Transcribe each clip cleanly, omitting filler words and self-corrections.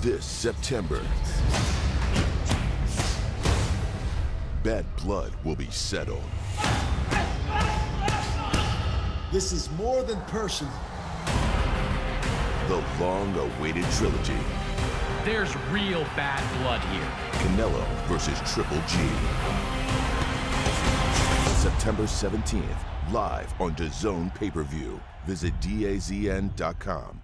This September, bad blood will be settled. This is more than personal. The long-awaited trilogy. There's real bad blood here. Canelo versus Triple G. September 17th, live on DAZN pay-per-view. Visit DAZN.com.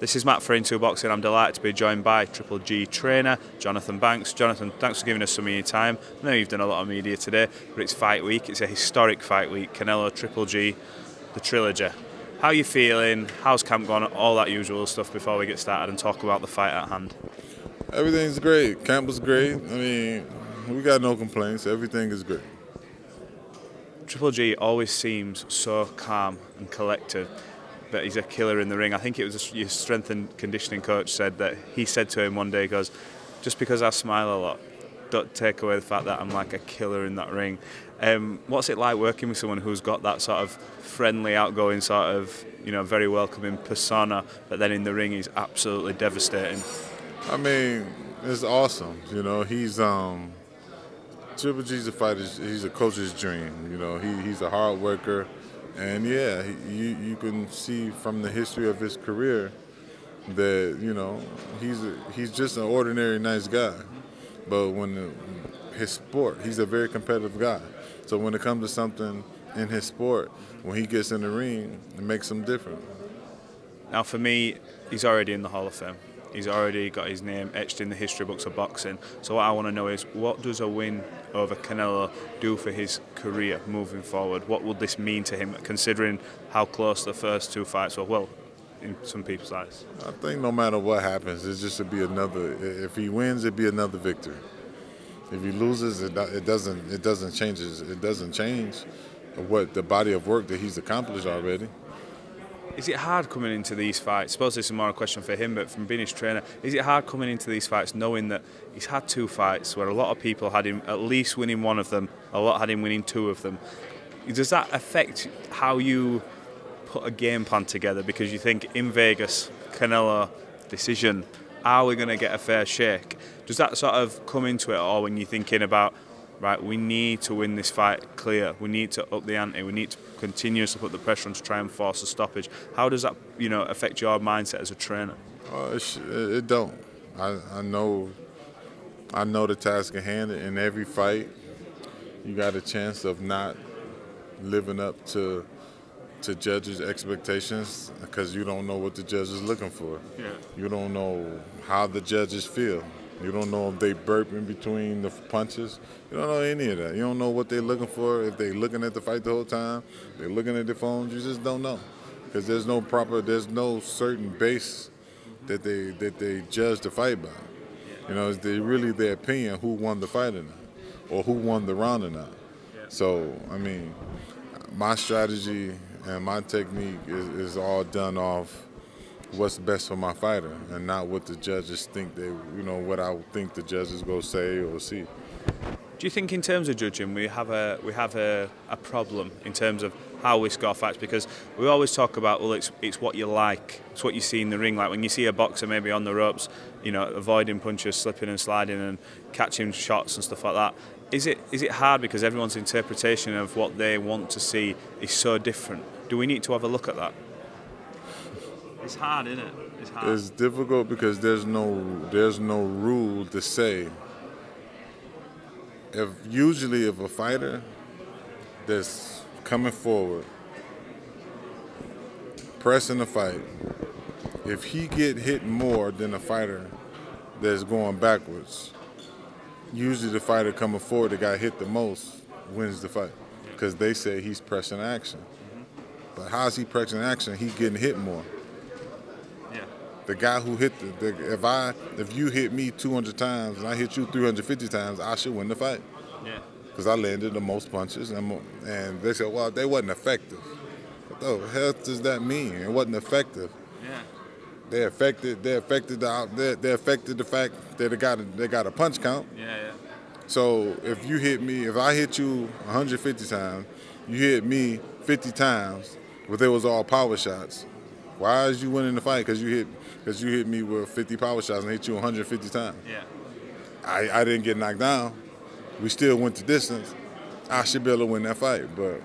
This is Matt for IntuBoxing. I'm delighted to be joined by Triple G trainer Jonathan Banks. Jonathan, thanks for giving us some of your time. I know you've done a lot of media today, but it's fight week. It's a historic fight week. Canelo, Triple G, the trilogy. How are you feeling? How's camp gone? All that usual stuff before we get started and talk about the fight at hand. Everything's great. Camp was great. I mean, we got no complaints. Everything is great. Triple G always seems so calm and collected. That he's a killer in the ring. I think it was your strength and conditioning coach said that he said to him one day, he goes, just because I smile a lot, don't take away the fact that I'm like a killer in that ring. What's it like working with someone who's got that sort of friendly, outgoing, sort of, you know, very welcoming persona, but then in the ring he's absolutely devastating? I mean, it's awesome. You know, he's Triple G's a fighter's, he's a coach's dream. You know, he's a hard worker. And yeah, you can see from the history of his career that, you know, he's just an ordinary nice guy. But when his sport, he's a very competitive guy. So when it comes to something in his sport, when he gets in the ring, it makes him different. Now for me, he's already in the Hall of Fame. He's already got his name etched in the history books of boxing. So what I want to know is, what does a win over Canelo do for his career moving forward? What would this mean to him, considering how close the first two fights were, well, in some people's eyes? I think no matter what happens, it's just to be another, if he wins, it'd be another victory. If he loses, it doesn't change what the body of work that he's accomplished already. Is it hard coming into these fights? I suppose this is more a question for him, but from being his trainer, is it hard coming into these fights knowing that he's had two fights where a lot of people had him at least winning one of them, a lot had him winning two of them? Does that affect how you put a game plan together? Because you think in Vegas, Canelo, decision, are we going to get a fair shake? Does that sort of come into it at all when you're thinking about, right, we need to win this fight clear, we need to up the ante, we need to continuously put the pressure on to try and force a stoppage? How does that, you know, affect your mindset as a trainer? It don't. I know the task at hand. In every fight, you got a chance of not living up to judges' expectations because you don't know what the judge is looking for. Yeah. You don't know how the judges feel. You don't know if they burp in between the punches. You don't know any of that. You don't know what they're looking for, if they're looking at the fight the whole time, they're looking at their phones. You just don't know because there's no certain base that they judge the fight by. You know, it's really their opinion who won the fight or not, or who won the round or not. So, I mean, my strategy and my technique is all done off what's best for my fighter and not what the judges think they, you know, what I think the judges go say or see. Do you think in terms of judging we have a problem in terms of how we score fights? Because we always talk about, well, it's what you like, it's what you see in the ring. Like when you see a boxer maybe on the ropes, you know, avoiding punches, slipping and sliding and catching shots and stuff like that. Is it hard because everyone's interpretation of what they want to see is so different? Do we need to have a look at that? It's hard, isn't it? It's hard. It's difficult because there's no rule to say. Usually if a fighter that's coming forward, pressing the fight, if he get hit more than a fighter that's going backwards, usually the fighter coming forward that got hit the most wins the fight because they say he's pressing action. But how is he pressing action? He getting hit more. The guy who hit if you hit me 200 times and I hit you 350 times, I should win the fight. Yeah. Because I landed the most punches, and they said, well, they wasn't effective. What the hell does that mean? It wasn't effective. Yeah. They affected the fact that they got a punch count. Yeah, yeah. So if you hit me, if I hit you 150 times, you hit me 50 times, but they was all power shots. Why is you winning the fight? Because you hit me with 50 power shots and hit you 150 times. Yeah. I didn't get knocked down. We still went the distance. I should be able to win that fight, but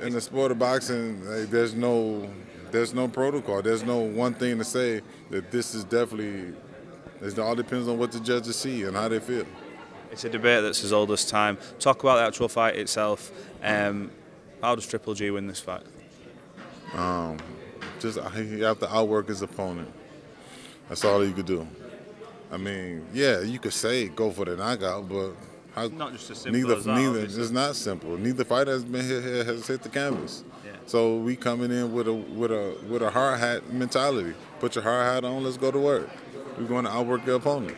in the sport of boxing, like, there's no protocol. There's no one thing to say that this is definitely. It all depends on what the judges see and how they feel. It's a debate that's as old as time. Talk about the actual fight itself. How does Triple G win this fight? Just you have to outwork his opponent. That's all you could do. I mean, yeah, you could say go for the knockout, but how, not just as simple neither, as that, neither it's not simple. Neither fighter has been has hit the canvas. Yeah. So we coming in with a hard hat mentality. Put your hard hat on. Let's go to work. We're going to outwork the opponent.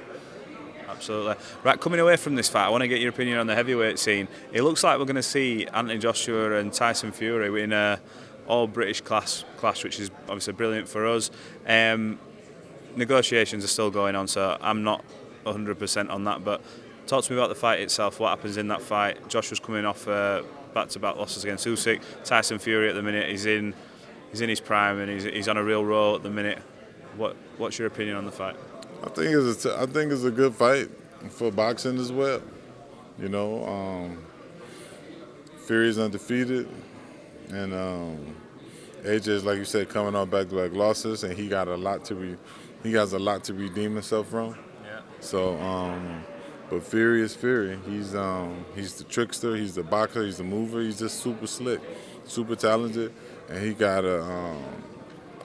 Absolutely. Right, coming away from this fight, I want to get your opinion on the heavyweight scene. It looks like we're going to see Anthony Joshua and Tyson Fury in a all-British clash, which is obviously brilliant for us. Negotiations are still going on, so I'm not 100% on that, but talk to me about the fight itself, what happens in that fight. Joshua's coming off back-to-back losses against Usyk. Tyson Fury at the minute, he's in his prime and he's on a real roll at the minute. What's your opinion on the fight? I think it's a good fight for boxing as well. You know, Fury's undefeated, and AJ's, like you said, coming off back-to-back losses, and he has a lot to redeem himself from. Yeah. So, but Fury is Fury. He's the trickster. He's the boxer. He's the mover. He's just super slick, super talented, and he got a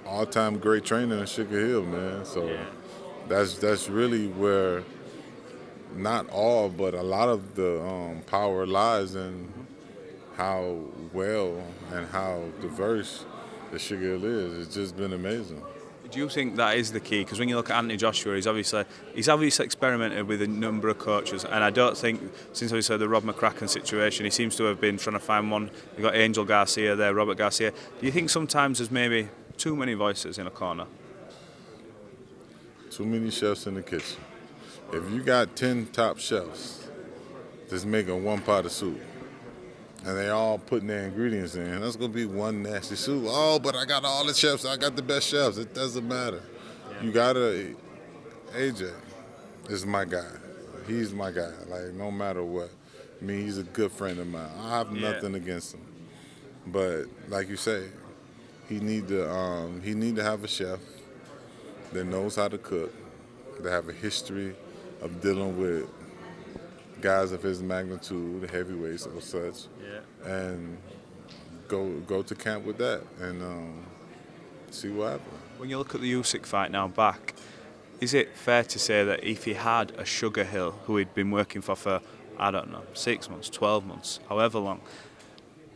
all-time great trainer in Sugar Hill, man. So. Yeah. That's really where not all, but a lot of the power lies in how well and how diverse the Sugar Hill is. It's just been amazing. Do you think that is the key? Because when you look at Anthony Joshua, he's obviously experimented with a number of coaches, and I don't think, since obviously the Rob McCracken situation, he seems to have been trying to find one. We've got Angel Garcia there, Robert Garcia. Do you think sometimes there's maybe too many voices in a corner? Too many chefs in the kitchen. If you got 10 top chefs that's making one pot of soup and they all putting their ingredients in, that's going to be one nasty soup. Oh, but I got all the chefs. I got the best chefs. It doesn't matter. Yeah. You got to, AJ is my guy. He's my guy, like, no matter what. I mean, he's a good friend of mine. I have nothing against him. But like you say, he need to have a chef that knows how to cook, that have a history of dealing with guys of his magnitude, heavyweights or such, and go to camp with that and see what happens. When you look at the Usyk fight now back, is it fair to say that if he had a Sugar Hill who he'd been working for, I don't know, 6 months, 12 months, however long,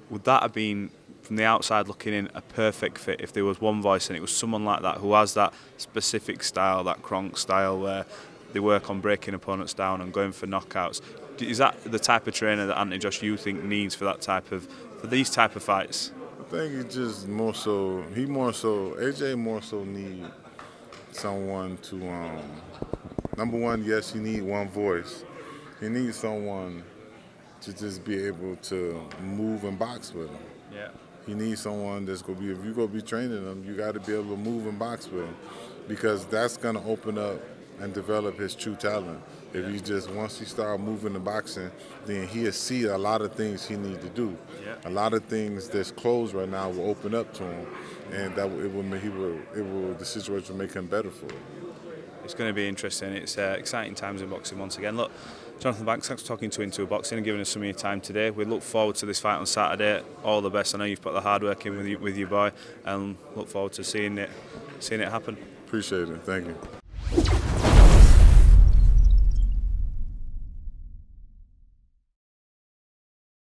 would that have been, from the outside looking in, a perfect fit if there was one voice and it was someone like that who has that specific style, that Kronk style where they work on breaking opponents down and going for knockouts? Is that the type of trainer that Anthony Joshua you think needs for these type of fights? I think it's just more so, AJ more so need someone to, number one, yes, you need one voice. He needs someone to just be able to move and box with him. Yeah. You need someone that's going to be, if you're going to be training them, you got to be able to move and box with him, because that's going to open up and develop his true talent. If you just, once you start moving and boxing, then he'll see a lot of things he needs to do. Yeah. A lot of things that's closed right now will open up to him, and that the situation will make him better for it. It's going to be interesting. It's exciting times in boxing once again. Look, Jonathan Banks, thanks for talking to IntuBoxing and giving us some of your time today. We look forward to this fight on Saturday. All the best. I know you've put the hard work in with your boy, and look forward to seeing it happen. Appreciate it. Thank you.